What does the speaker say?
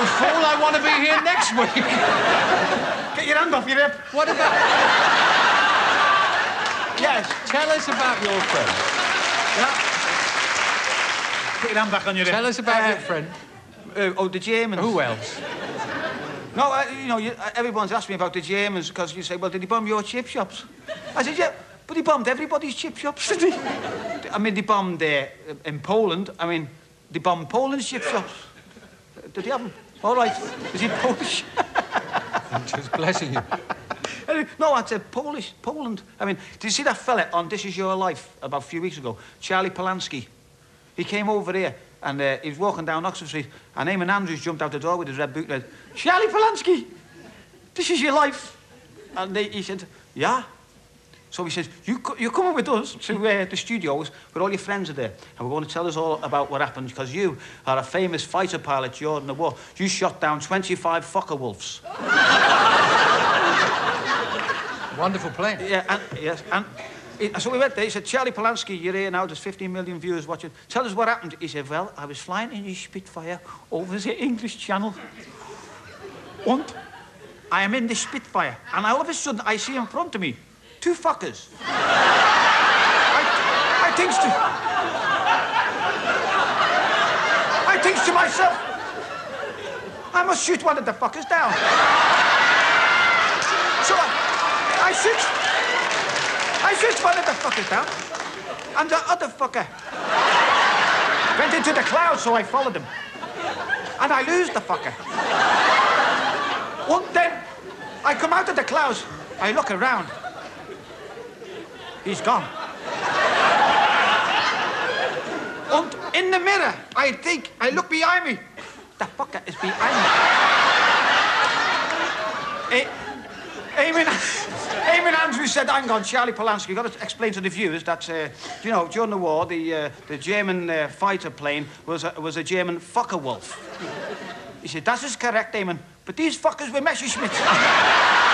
no fool, I want to be here next week. Get your hand off your hip. What about... Yes, tell us about your friend. Yeah. Put your hand back on your hip. Tell us about your friend. Oh, the Germans. Who else? No, you know, everyone's asked me about the Germans because you say, well, did he bomb your chip shops? I said, yeah, but he bombed everybody's chip shops, didn't he? I mean, they bombed in Poland. I mean, they bombed Poland's chip shops. Did he have them? All right. Is he Polish? I'm just blessing you. No, I said Polish, Poland. I mean, did you see that fella on This Is Your Life about a few weeks ago? Charlie Polanski. He came over here and he was walking down Oxford Street and Eamon Andrews jumped out the door with his red boot and said, Charlie Polanski, this is your life. And he said, yeah. So he says, you're coming with us to the studios where all your friends are there and we're going to tell us all about what happened because you are a famous fighter pilot during the war. You shot down 25 Focke-Wulfs. Wonderful plane. Yeah, so we went there. He said, Charlie Polanski, you're here now. There's 15 million viewers watching. Tell us what happened. He said, well, I was flying in your Spitfire over the English Channel. And I am in the Spitfire. And all of a sudden, I see in front of me two fuckers. I think to myself, I must shoot one of the fuckers down. So I shoot one of the fuckers down, and the other fucker went into the clouds, so I followed him. And I lose the fucker. And then I come out of the clouds, I look around. He's gone. And in the mirror, I look behind me. The fucker is behind me. Eamon Andrews said, hang on, Charlie Polanski, you've got to explain to the viewers that, you know, during the war, the German fighter plane was a German Focke-Wulf. He said, that is correct, Eamon, but these fuckers were Messerschmitts.